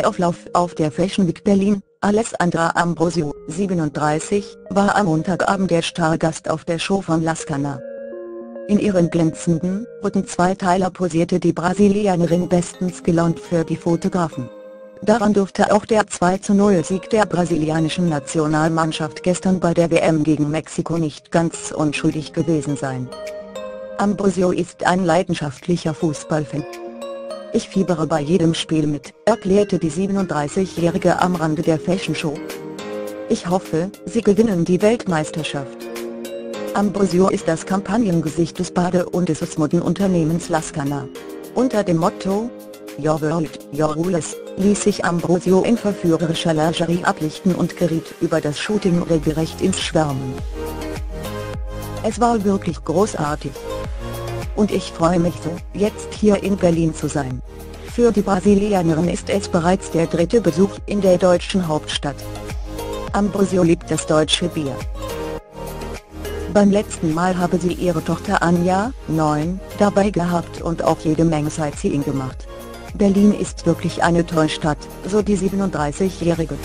Dauerauflauf auf der Fashion Week Berlin, Alessandra Ambrosio, 37, war am Montagabend der Stargast auf der Show von Lascana. In ihren glänzenden, roten Zweiteiler posierte die Brasilianerin bestens gelaunt für die Fotografen. Daran durfte auch der 2:0-Sieg der brasilianischen Nationalmannschaft gestern bei der WM gegen Mexiko nicht ganz unschuldig gewesen sein. Ambrosio ist ein leidenschaftlicher Fußballfan. Ich fiebere bei jedem Spiel mit, erklärte die 37-Jährige am Rande der Fashion Show. Ich hoffe, sie gewinnen die Weltmeisterschaft. Ambrosio ist das Kampagnengesicht des Bade- und des Modenunternehmens Lascana. Unter dem Motto "Your World, Your Rules" ließ sich Ambrosio in verführerischer Lingerie ablichten und geriet über das Shooting regelrecht ins Schwärmen. Es war wirklich großartig. Und ich freue mich so, jetzt hier in Berlin zu sein. Für die Brasilianerin ist es bereits der dritte Besuch in der deutschen Hauptstadt. Ambrosio liebt das deutsche Bier. Beim letzten Mal habe sie ihre Tochter Anja, 9, dabei gehabt und auch jede Menge Sightseeing gemacht. Berlin ist wirklich eine tolle Stadt, so die 37-Jährige.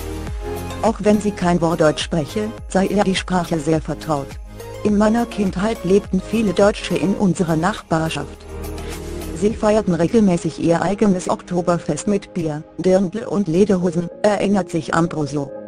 Auch wenn sie kein Wort Deutsch spreche, sei ihr die Sprache sehr vertraut. In meiner Kindheit lebten viele Deutsche in unserer Nachbarschaft. Sie feierten regelmäßig ihr eigenes Oktoberfest mit Bier, Dirndl und Lederhosen, erinnert sich Ambrosio.